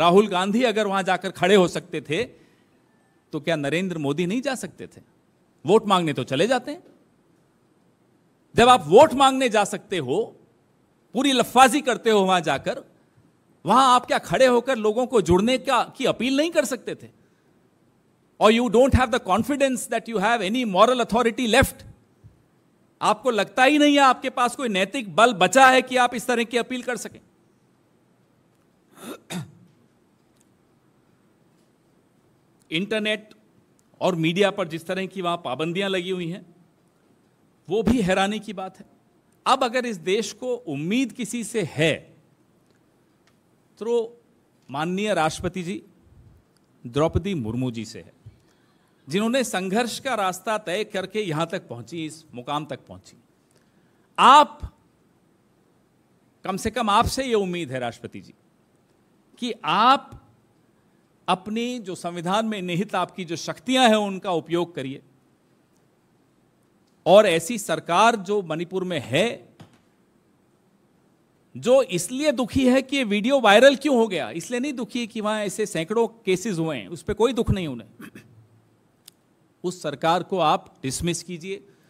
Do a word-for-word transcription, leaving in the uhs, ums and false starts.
राहुल गांधी अगर वहां जाकर खड़े हो सकते थे तो क्या नरेंद्र मोदी नहीं जा सकते थे? वोट मांगने तो चले जाते हैं। जब आप वोट मांगने जा सकते हो, पूरी लफाजी करते हो वहां जाकर, वहां आप क्या खड़े होकर लोगों को जुड़ने का की अपील नहीं कर सकते थे? और you don't have the confidence that you have any moral authority left. आपको लगता ही नहीं है आपके पास कोई नैतिक बल बचा है कि आप इस तरह की अपील कर सकें। इंटरनेट और मीडिया पर जिस तरह की वहां पाबंदियां लगी हुई हैं, वो भी हैरानी की बात है। अब अगर इस देश को उम्मीद किसी से है तो माननीय राष्ट्रपति जी द्रौपदी मुर्मू जी से है, जिन्होंने संघर्ष का रास्ता तय करके यहां तक पहुंची, इस मुकाम तक पहुंची। आप, कम से कम आपसे यह उम्मीद है राष्ट्रपति जी कि आप अपनी जो संविधान में निहित आपकी जो शक्तियां हैं उनका उपयोग करिए, और ऐसी सरकार जो मणिपुर में है, जो इसलिए दुखी है कि ये वीडियो वायरल क्यों हो गया, इसलिए नहीं दुखी कि वहां ऐसे सैकड़ों केसेस हुए हैं, उस पर कोई दुख नहीं उन्हें, उस सरकार को आप डिसमिस कीजिए।